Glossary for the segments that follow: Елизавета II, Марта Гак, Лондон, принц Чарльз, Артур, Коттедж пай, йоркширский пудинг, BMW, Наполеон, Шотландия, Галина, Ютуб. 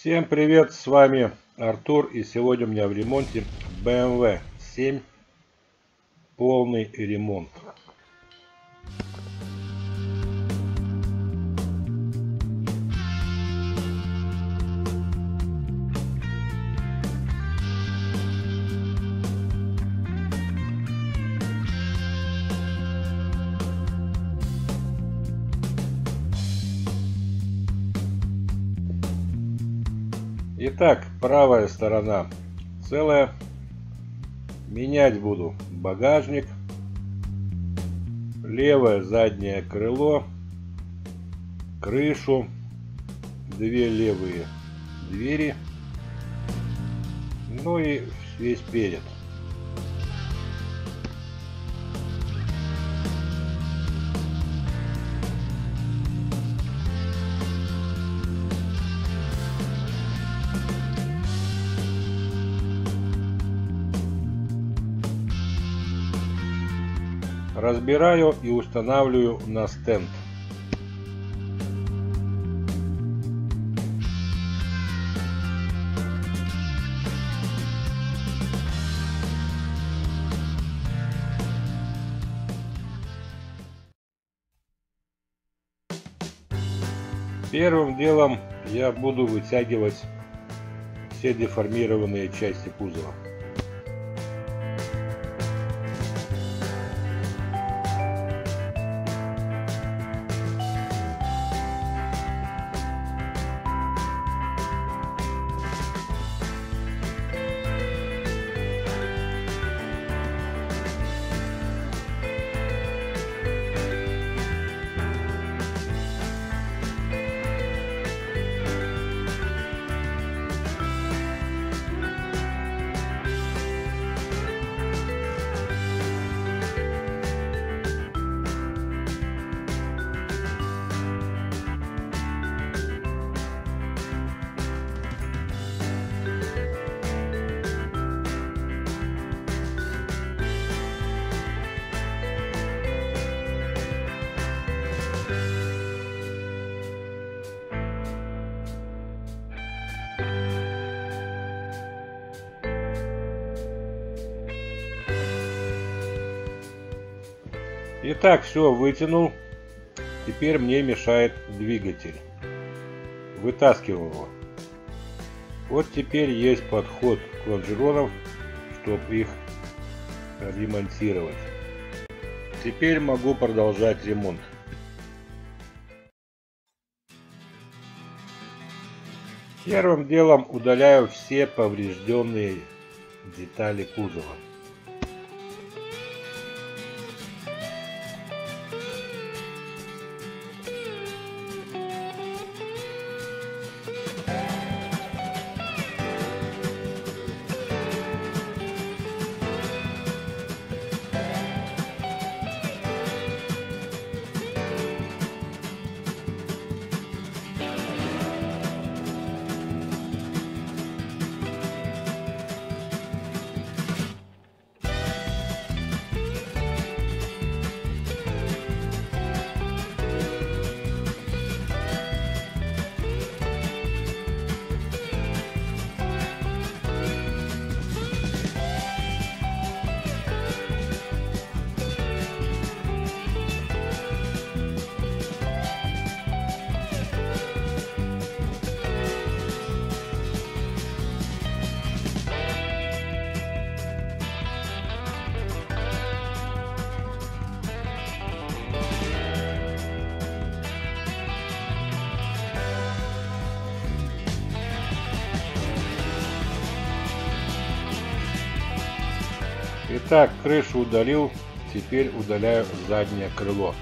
Всем привет, с вами Артур, и сегодня у меня в ремонте BMW 7, полный ремонт. Итак, правая сторона целая. Менять буду багажник, левое заднее крыло, крышу, две левые двери, ну и весь перед. Разбираю и устанавливаю на стенд. Первым делом я буду вытягивать все деформированные части кузова. Итак, все вытянул. Теперь мне мешает двигатель. Вытаскиваю его. Вот теперь есть подход к лонжеронам, чтобы их ремонтировать. Теперь могу продолжать ремонт. Первым делом удаляю все поврежденные детали кузова. Итак, крышу удалил, теперь удаляю заднее крыло.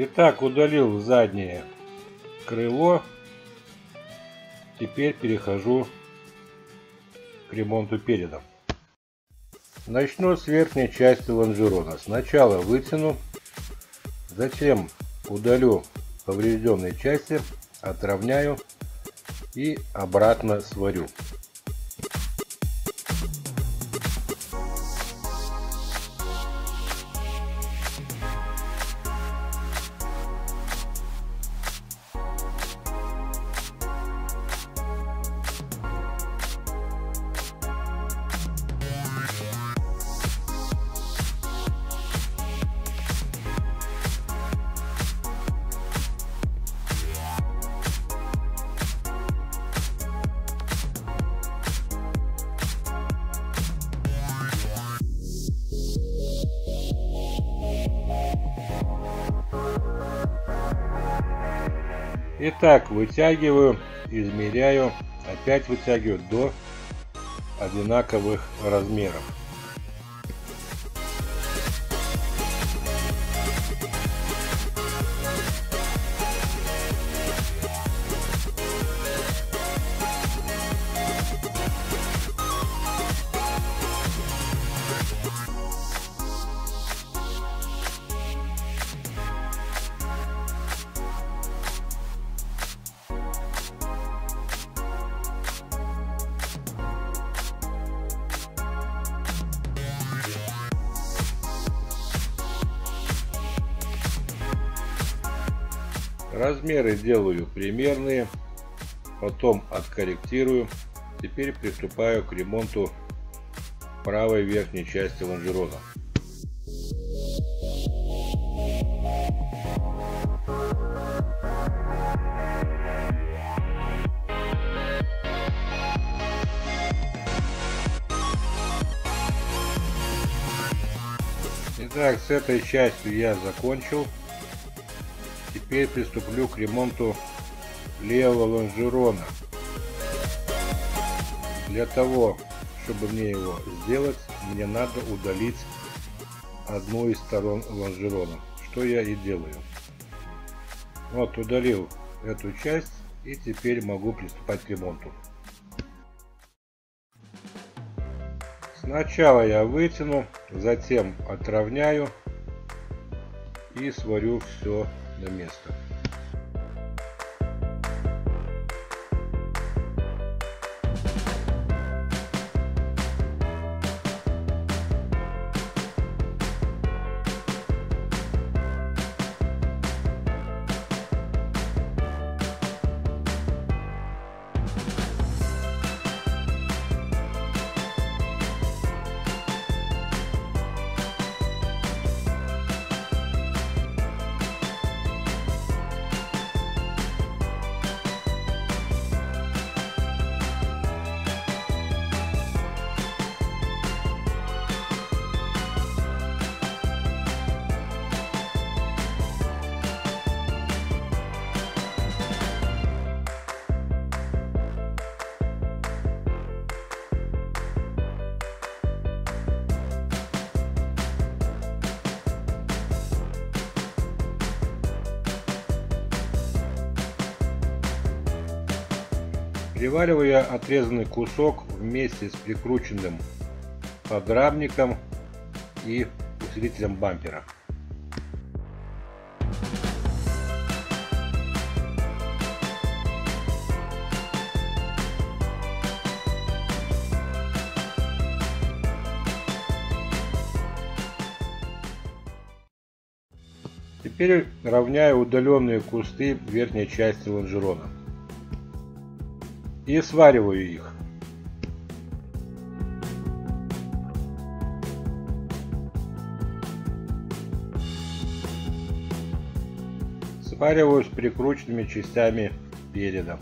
Итак, удалил заднее крыло. Теперь перехожу к ремонту передов. Начну с верхней части лонжерона. Сначала вытяну, затем удалю поврежденные части, отровняю и обратно сварю. Итак, вытягиваю, измеряю, опять вытягиваю до одинаковых размеров. Размеры делаю примерные, потом откорректирую. Теперь приступаю к ремонту правой верхней части лонжерона. Итак, с этой частью я закончил. Теперь приступлю к ремонту левого лонжерона. Для того, чтобы мне его сделать, мне надо удалить одну из сторон лонжерона, что я и делаю. Вот, удалил эту часть, и теперь могу приступать к ремонту. Сначала я вытяну, затем отровняю и сварю все на место. Привариваю я отрезанный кусок вместе с прикрученным подрамником и усилителем бампера. Теперь равняю удаленные кусты верхней части лонжерона и свариваю их. Свариваю с прикрученными частями переда.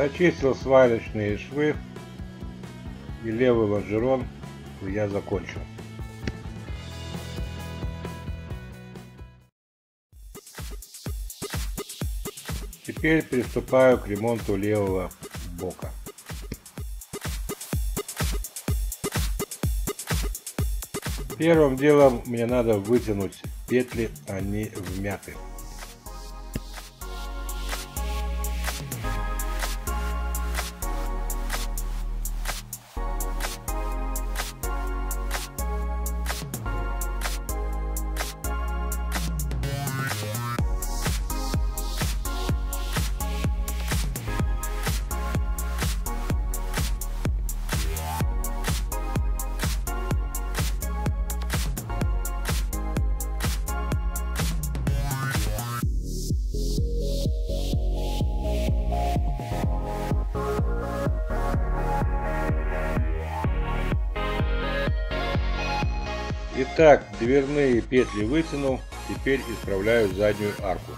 Зачистил сварочные швы и левый лонжерон я закончил. Теперь приступаю к ремонту левого бока. Первым делом мне надо вытянуть петли, они вмяты. Итак, дверные петли вытянул, теперь исправляю заднюю арку.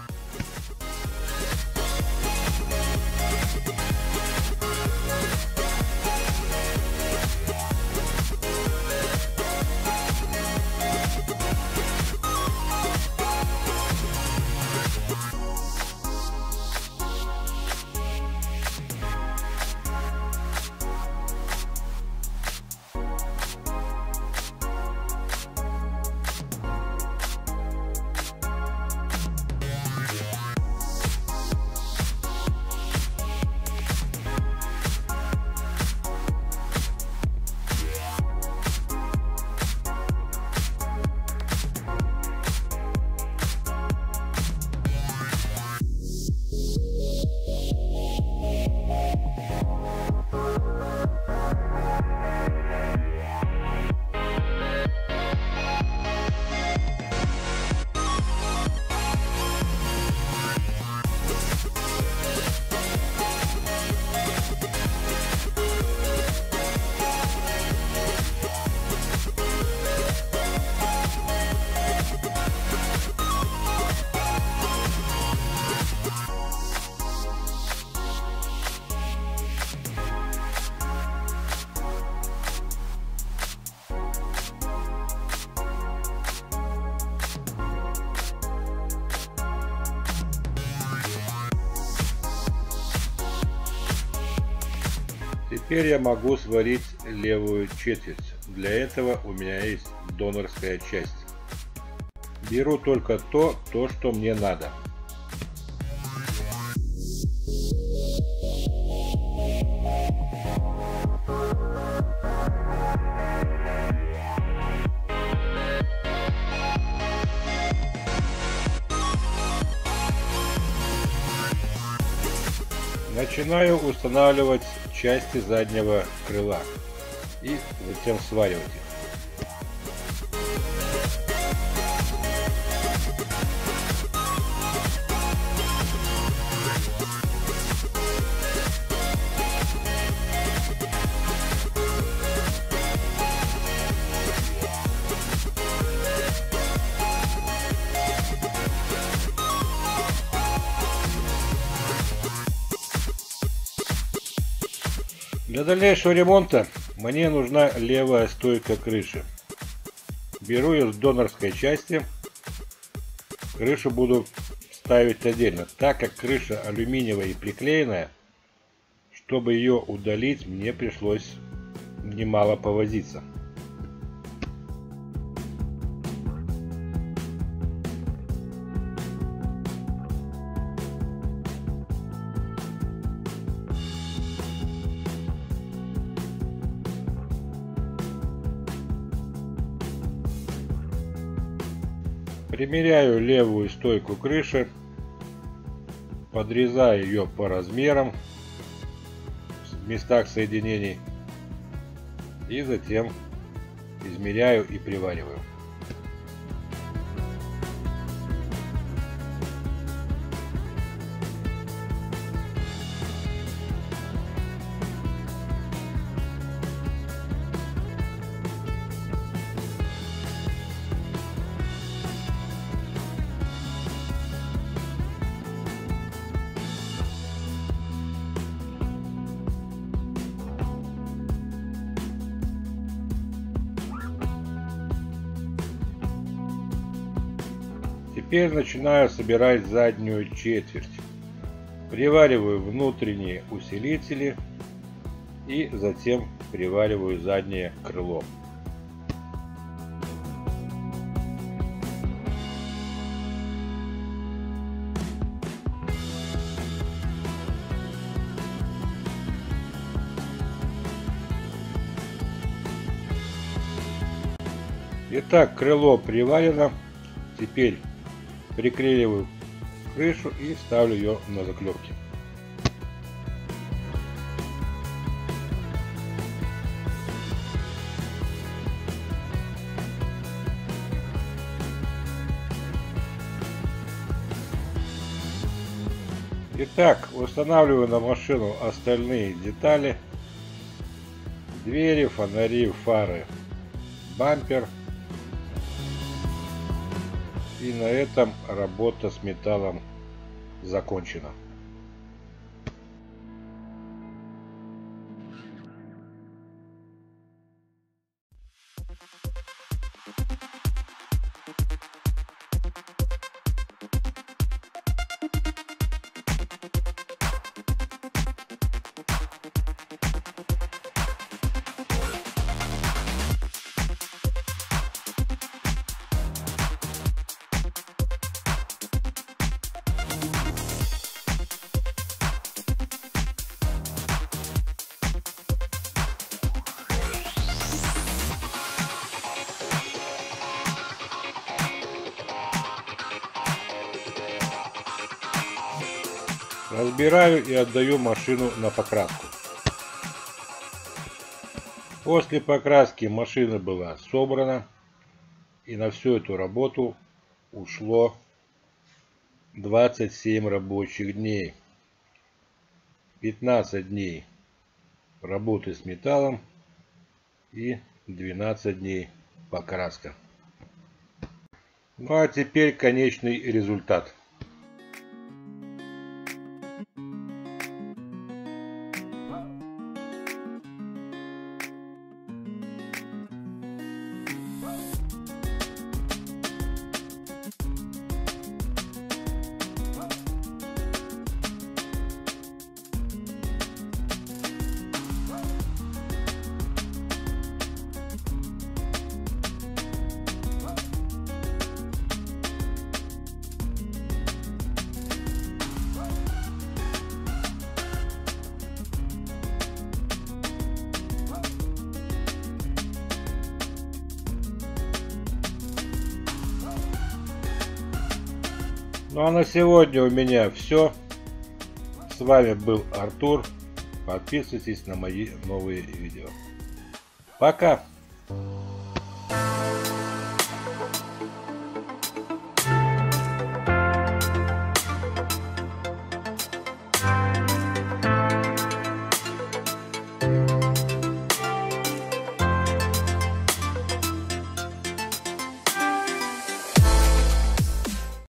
Теперь я могу сварить левую четверть. Для этого у меня есть донорская часть. Беру только то, что мне надо. Начинаю устанавливать части заднего крыла и затем сваривать их. Для дальнейшего ремонта мне нужна левая стойка крыши. Беру ее с донорской части. Крышу буду ставить отдельно, так как крыша алюминиевая и приклеенная. Чтобы ее удалить, мне пришлось немало повозиться. Примеряю левую стойку крыши, подрезаю ее по размерам в местах соединений и затем измеряю и привариваю. Теперь начинаю собирать заднюю четверть. Привариваю внутренние усилители и затем привариваю заднее крыло. Итак, крыло приварено. Теперь приклеиваю крышу и ставлю ее на заклепки. Итак, устанавливаю на машину остальные детали: двери, фонари, фары, бампер. И на этом работа с металлом закончена. Разбираю и отдаю машину на покраску. После покраски машина была собрана, и на всю эту работу ушло 27 рабочих дней. 15 дней работы с металлом и 12 дней покраска. Ну а теперь конечный результат. Ну а на сегодня у меня все. С вами был Артур. Подписывайтесь на мои новые видео. Пока!